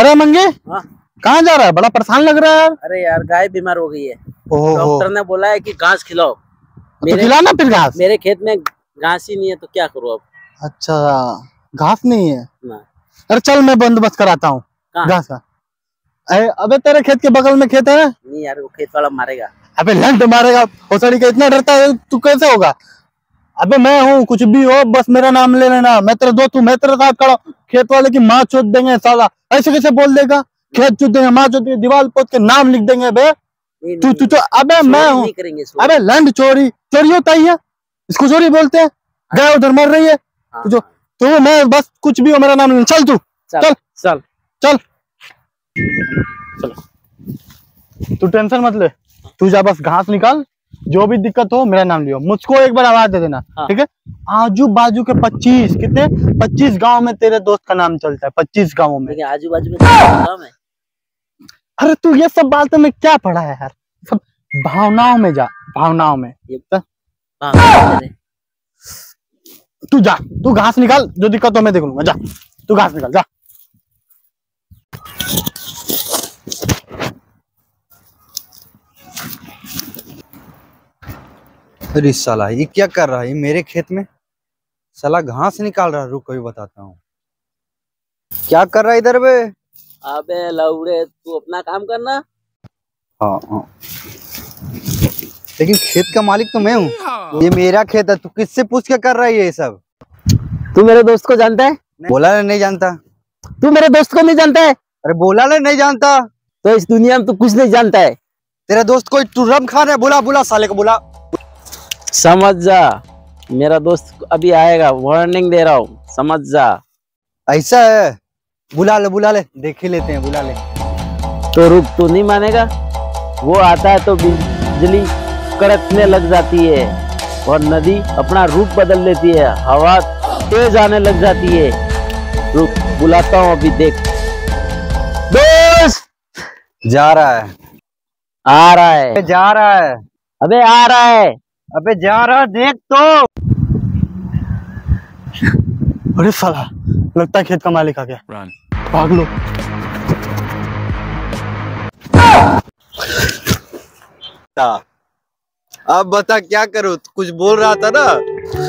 अरे मंगे कहाँ जा रहा है? बड़ा परेशान लग रहा है यार। अरे यार गाय बीमार हो गई है, डॉक्टर ने बोला है कि घास खिलाओ। तो खिलाना फिर घास। मेरे खेत में घास ही नहीं है तो क्या करूँ अब। अच्छा घास नहीं है ना। अरे चल मैं बंदोबस्त कराता हूँ घास का। अरे अबे तेरे खेत के बगल में खेत है। नहीं यार वो खेत वाला मारेगा। अबे लंड मारेगा, होसड़ी का इतना डरता है तू, कैसे होगा? अबे मैं हूँ, कुछ भी हो बस मेरा नाम ले लेना, मैं तेरा दोस्त हूँ, मैं तेरे साथ खड़ा। खेत वाले की माँ चोट देंगे साला, ऐसे कैसे बोल देगा? खेत चोट देंगे, माँ चोट देंगे, दीवार पोत के नाम लिख देंगे। बे तू तू तो अबे मैं हूँ। अबे लंड चोरी चोरी होता ही है, इसको चोरी बोलते हैं। गाय उधर मर रही है तो मैं बस कुछ भी हो मेरा नाम ले। चल तू चल चल चल चलो, तू टेंशन मत ले, तू जा बस घास निकाल, जो भी दिक्कत हो मेरा नाम लियो। मुझको एक बार आवाज दे देना ठीक है। आजू बाजू के 25 कितने 25 गांव में तेरे दोस्त का नाम चलता है, 25 गांवों में आजू बाजू में गाँव है। अरे तू ये सब बातों में क्या पढ़ा है यार, सब भावनाओं में जा, भावनाओं में। तू जा, तू घास निकाल, जो दिक्कत हो मैं देख लूंगा। जा तू घास निकाल जा। अरे साला ये क्या कर रहा है मेरे खेत में? साला घास निकाल रहा है, रुक कभी बताता हूँ क्या कर रहा है इधर बे। अबे लौड़े तू अपना काम करना। हाँ लेकिन खेत का मालिक तो मैं हूँ, ये मेरा खेत है, तू किससे पूछ के कर रहा है ये सब? तू मेरे दोस्त को जानता है? बोला नहीं जानता। तू मेरे दोस्त को नहीं जानता है? अरे बोला नहीं जानता। तो इस दुनिया में तू कुछ नहीं जानता है। तेरा दोस्त कोई टुर्रम खान है? बुला बुला साले को बुला। समझ जा मेरा दोस्त अभी आएगा, वार्निंग दे रहा हूँ, समझ जा। ऐसा है, बुला ले देख लेते हैं, बुला ले। तो रुक, तू नहीं मानेगा? वो आता है तो बिजली कड़कने लग जाती है और नदी अपना रूप बदल लेती है, हवा तेज आने लग जाती है। रुक बुलाता हूँ अभी, देख। दोस्त जा रहा है। आ रहा है। जा रहा है। अबे आ रहा है। अबे जा रहा, देख तो। अरे साला लगता है खेत का मालिक आ गया, भाग लो। अब बता क्या करूँ, कुछ बोल रहा था ना।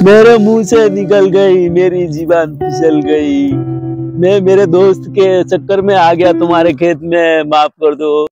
मेरे मुंह से निकल गई, मेरी जीवान फिसल गई, मैं मेरे दोस्त के चक्कर में आ गया तुम्हारे खेत में, माफ कर दो।